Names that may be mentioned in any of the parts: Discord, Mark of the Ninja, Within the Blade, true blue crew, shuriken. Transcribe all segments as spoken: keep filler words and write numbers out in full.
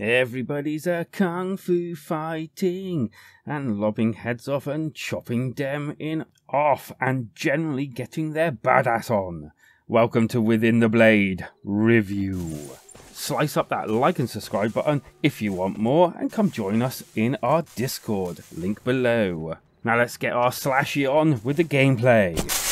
Everybody's a kung fu fighting and lobbing heads off and chopping them in off and generally getting their badass on. Welcome to Within the Blade Review. Slice up that like and subscribe button if you want more and come join us in our Discord, link below. Now let's get our slashy on with the gameplay.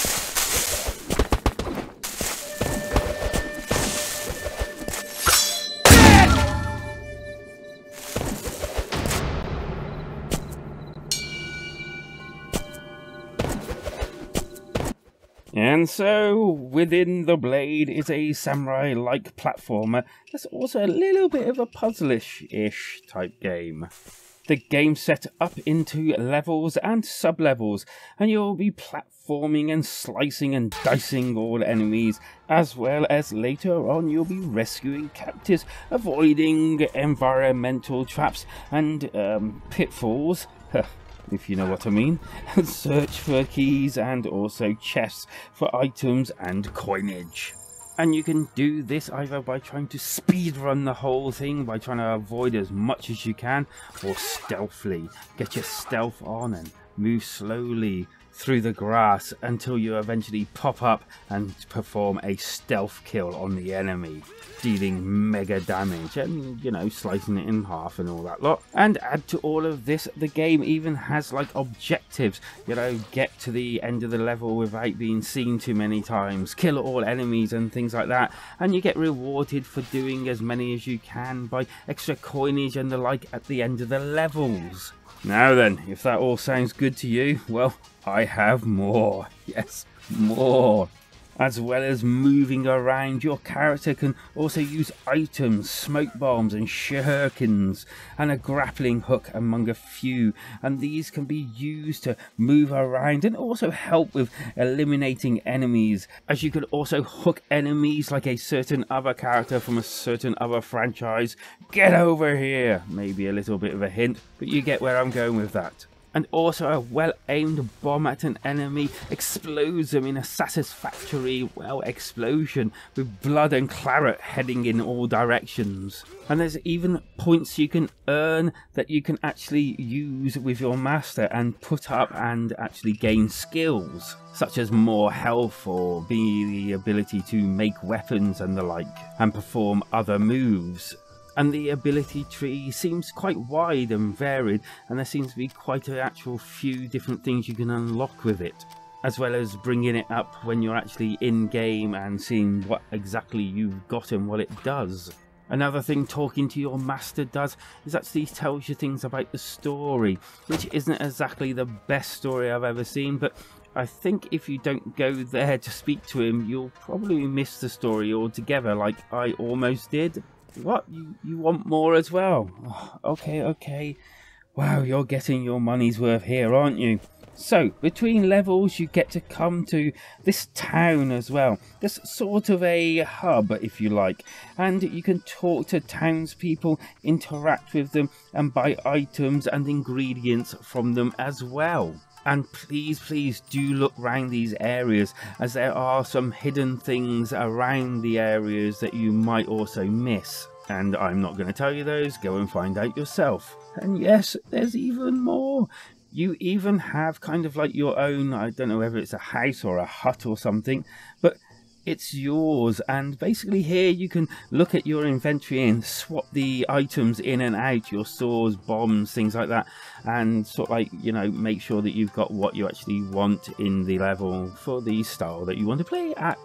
And so, Within the Blade is a samurai-like platformer that's also a little bit of a puzzle-ish type game. The game's set up into levels and sub-levels, and you'll be platforming and slicing and dicing all enemies, as well as later on you'll be rescuing captives, avoiding environmental traps and um, pitfalls. If you know what I mean, and search for keys and also chests for items and coinage. And you can do this either by trying to speedrun the whole thing, by trying to avoid as much as you can, or stealthily. Get your stealth on and move slowly through the grass until you eventually pop up and perform a stealth kill on the enemy, dealing mega damage and, you know, slicing it in half and all that lot. And add to all of this, the game even has like objectives, you know, get to the end of the level without being seen too many times, kill all enemies and things like that, and you get rewarded for doing as many as you can by extra coinage and the like at the end of the levels. Now then, if that all sounds good to you, well, I have more. Yes, more. As well as moving around, your character can also use items, smoke bombs and shurikens, and a grappling hook among a few, and these can be used to move around and also help with eliminating enemies, as you can also hook enemies like a certain other character from a certain other franchise. Get over here! Maybe a little bit of a hint, but you get where I'm going with that. And also a well-aimed bomb at an enemy explodes them in a satisfactory, well, explosion, with blood and claret heading in all directions. And there's even points you can earn that you can actually use with your master and put up and actually gain skills, such as more health or the ability to make weapons and the like, and perform other moves. And the ability tree seems quite wide and varied, and there seems to be quite an actual few different things you can unlock with it, as well as bringing it up when you're actually in game and seeing what exactly you've got and what it does. Another thing talking to your master does is actually tells you things about the story, which isn't exactly the best story I've ever seen, but I think if you don't go there to speak to him, you'll probably miss the story altogether, like I almost did. What? You, you want more as well? Oh, okay, okay. Wow, you're getting your money's worth here, aren't you? So, between levels you get to come to this town as well. This sort of a hub, if you like. And you can talk to townspeople, interact with them, and buy items and ingredients from them as well. And please, please do look around these areas, as there are some hidden things around the areas that you might also miss. And I'm not going to tell you those, go and find out yourself. And yes, there's even more. You even have kind of like your own, I don't know whether it's a house or a hut or something, but it's yours, and basically here you can look at your inventory and swap the items in and out, your swords, bombs, things like that, and sort of like, you know, make sure that you've got what you actually want in the level for the style that you want to play at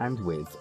and with.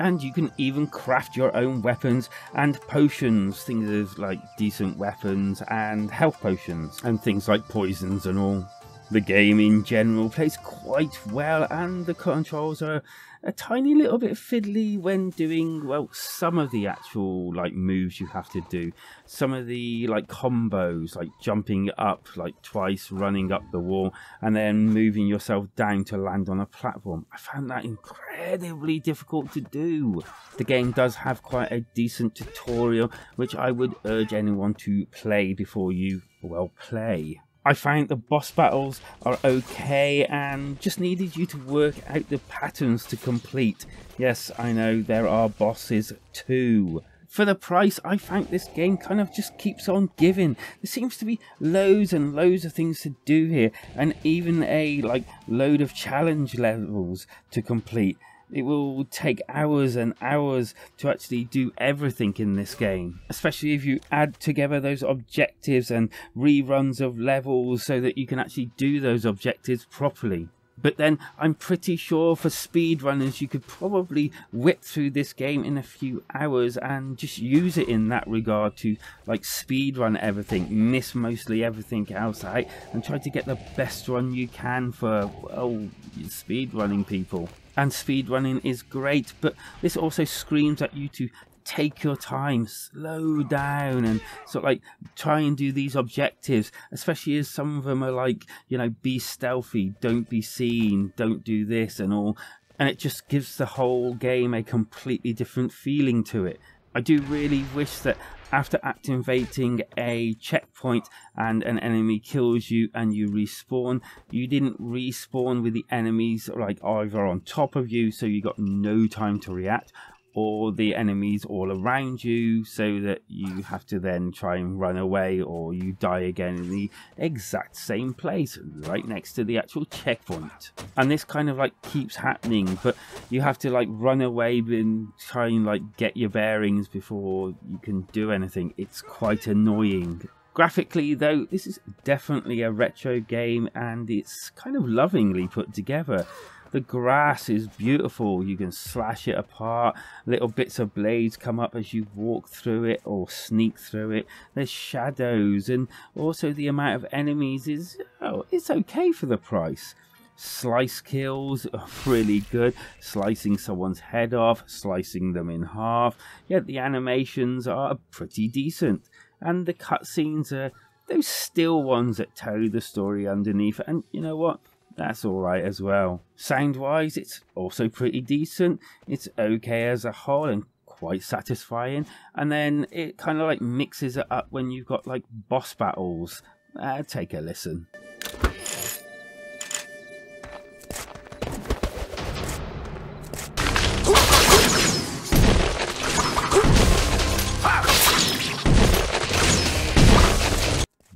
And you can even craft your own weapons and potions, things like decent weapons and health potions and things like poisons and all. The game in general plays quite well, and the controls are a tiny little bit fiddly when doing, well, some of the actual like moves you have to do. Some of the like combos, like jumping up like twice, running up the wall and then moving yourself down to land on a platform. I found that incredibly difficult to do. The game does have quite a decent tutorial, which I would urge anyone to play before you, well, play. I found the boss battles are okay and just needed you to work out the patterns to complete. Yes, I know there are bosses too. for the price, I found this game kind of just keeps on giving. There seems to be loads and loads of things to do here, and even a like load of challenge levels to complete. It will take hours and hours to actually do everything in this game, especially if you add together those objectives and reruns of levels so that you can actually do those objectives properly. But then I'm pretty sure for speedrunners you could probably whip through this game in a few hours and just use it in that regard to like speedrun everything, miss mostly everything else out, and try to get the best run you can for, oh, speedrunning people. And speedrunning is great, but this also screams at you to take your time, slow down, and sort of like try and do these objectives, especially as some of them are like, you know, be stealthy, don't be seen, don't do this and all, and it just gives the whole game a completely different feeling to it. I do really wish that after activating a checkpoint and an enemy kills you and you respawn, you didn't respawn with the enemies like either on top of you, so you got no time to react, or the enemies all around you, so that you have to then try and run away, or you die again in the exact same place right next to the actual checkpoint. And this kind of like keeps happening, but you have to like run away and try and like get your bearings before you can do anything. It's quite annoying. Graphically though, this is definitely a retro game, and it's kind of lovingly put together. The grass is beautiful, you can slash it apart, little bits of blades come up as you walk through it or sneak through it, there's shadows, and also the amount of enemies is, oh, it's okay for the price. Slice kills are really good, slicing someone's head off, slicing them in half, yet the animations are pretty decent, and the cutscenes are those still ones that tell the story underneath, and you know what? That's alright as well. Sound wise, it's also pretty decent. It's okay as a whole and quite satisfying. And then it kind of like mixes it up when you've got like boss battles. Uh, take a listen.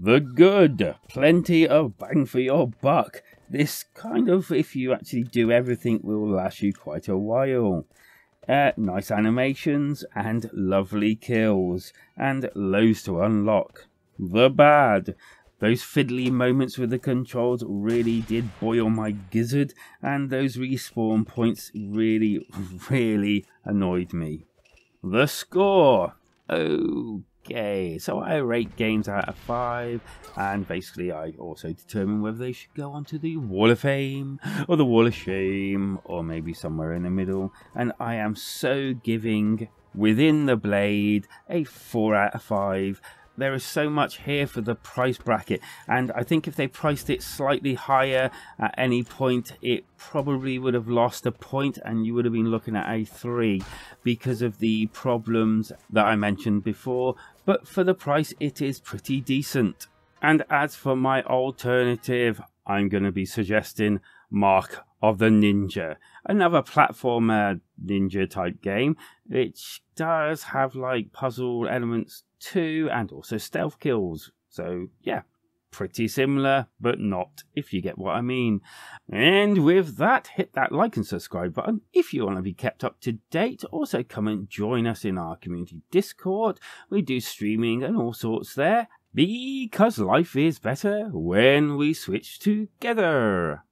The good, plenty of bang for your buck. This kind of, if you actually do everything, will last you quite a while. Uh, nice animations and lovely kills and loads to unlock. The bad. Those fiddly moments with the controls really did boil my gizzard, and those respawn points really, really annoyed me. The score. Oh. Okay, so I rate games out of five, and basically I also determine whether they should go onto the Wall of Fame or the Wall of Shame, or maybe somewhere in the middle, and I am so giving Within the Blade a four out of five. There is so much here for the price bracket, and I think if they priced it slightly higher at any point, it probably would have lost a point and you would have been looking at a three because of the problems that I mentioned before, but for the price it is pretty decent. And as for my alternative, I'm going to be suggesting Mark of the Ninja, another platformer ninja type game, which does have like puzzle elements too, and also stealth kills. So yeah, pretty similar, but not, if you get what I mean. And with that, hit that like and subscribe button if you want to be kept up to date. Also come and join us in our community Discord. We do streaming and all sorts there, because life is better when we switch together.